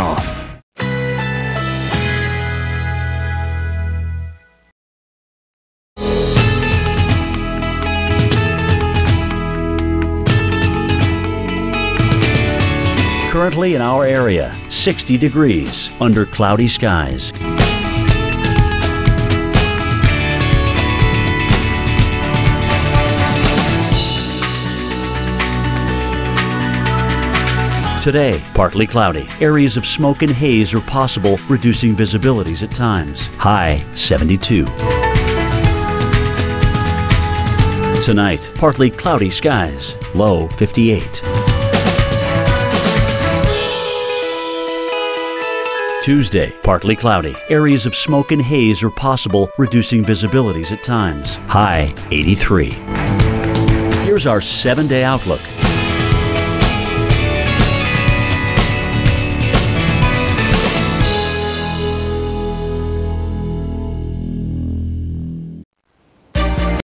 Channel. Currently in our area, 60 degrees under cloudy skies. Today, partly cloudy. Areas of smoke and haze are possible, reducing visibilities at times. High 72. Tonight, partly cloudy skies. Low 58. Tuesday, partly cloudy. Areas of smoke and haze are possible, reducing visibilities at times. High 83. Here's our 7-day outlook.